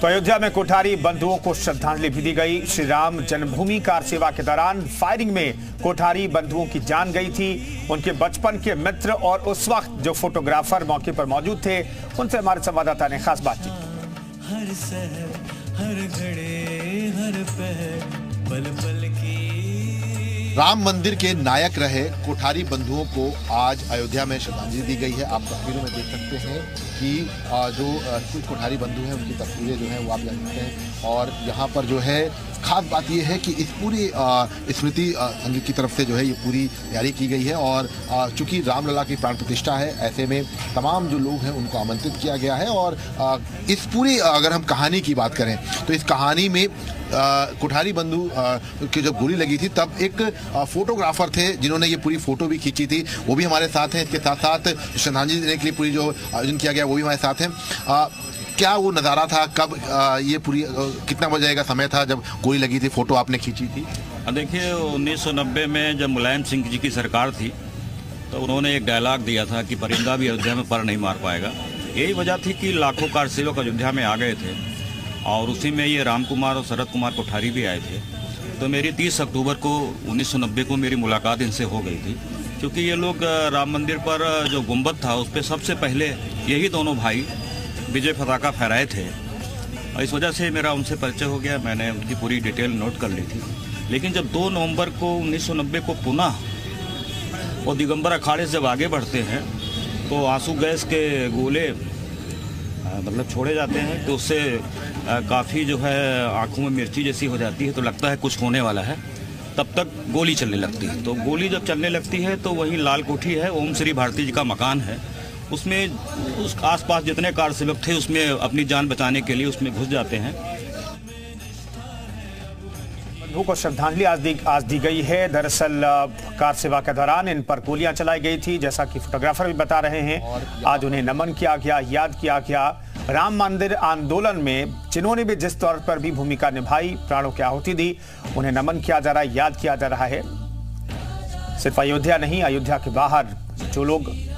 तो अयोध्या में कोठारी बंधुओं को श्रद्धांजलि भी दी गई। श्री राम जन्मभूमि कार सेवा के दौरान फायरिंग में कोठारी बंधुओं की जान गई थी। उनके बचपन के मित्र और उस वक्त जो फोटोग्राफर मौके पर मौजूद थे, उनसे हमारे संवाददाता ने खास बातचीत की। राम मंदिर के नायक रहे कोठारी बंधुओं को आज अयोध्या में श्रद्धांजलि दी गई है। आप तस्वीरों में देख सकते हैं कि जो कुछ कोठारी बंधु हैं उनकी तस्वीरें जो हैं वो आप देख सकते हैं। और यहाँ पर जो है खास बात यह है कि इस पूरी स्मृति संघ की तरफ से जो है ये पूरी तैयारी की गई है। और चूँकि रामलला की प्राण प्रतिष्ठा है, ऐसे में तमाम जो लोग हैं उनको आमंत्रित किया गया है। और इस पूरी अगर हम कहानी की बात करें तो इस कहानी में कोठारी बंधु की जब गोली लगी थी तब एक फोटोग्राफर थे जिन्होंने ये पूरी फोटो भी खींची थी, वो भी हमारे साथ हैं। इसके साथ साथ श्रद्धांजलि देने के लिए पूरी जो आयोजन किया गया वो भी हमारे साथ हैं। क्या वो नज़ारा था, कब ये पूरी कितना बजे का समय था जब गोली लगी थी, फोटो आपने खींची थी? देखिए 1990 में जब मुलायम सिंह जी की सरकार थी तो उन्होंने एक डायलॉग दिया था कि परिंदा भी अयोध्या में पर नहीं मार पाएगा। यही वजह थी कि लाखों कार सेवक अयोध्या में आ गए थे और उसी में ये राम कुमार और शरद कुमार कोठारी भी आए थे। तो मेरी 30 अक्टूबर को 1990 को मेरी मुलाकात इनसे हो गई थी, क्योंकि ये लोग राम मंदिर पर जो गुम्बद था उस पर सबसे पहले यही दोनों भाई विजय पताका फहराए थे और इस वजह से मेरा उनसे परिचय हो गया। मैंने उनकी पूरी डिटेल नोट कर ली थी। लेकिन जब 2 नवंबर को 1990 को पुनः वो दिगम्बर अखाड़े जब आगे बढ़ते हैं तो आंसू गैस के गोले मतलब छोड़े जाते हैं, तो उससे काफ़ी जो है आंखों में मिर्ची जैसी हो जाती है, तो लगता है कुछ होने वाला है। तब तक गोली चलने लगती है। तो गोली जब चलने लगती है तो वहीं लाल कोठी है, ओम श्री भारती जी का मकान है, उसमें उस आसपास जितने कार सेवक थे उसमें अपनी जान बचाने के लिए उसमें घुस जाते हैं। बंधुओं को श्रद्धांजलि आज दी गई है। दरअसल कार सेवा के दौरान इन पर गोलियां चलाई गई थी, जैसा कि फोटोग्राफर भी बता रहे हैं। आज उन्हें नमन किया गया, याद किया गया। राम मंदिर आंदोलन में जिन्होंने भी जिस तौर पर भी भूमिका निभाई, प्राणों की आहुति दी, उन्हें नमन किया जा रहा है, याद किया जा रहा है। सिर्फ अयोध्या नहीं, अयोध्या के बाहर जो लोग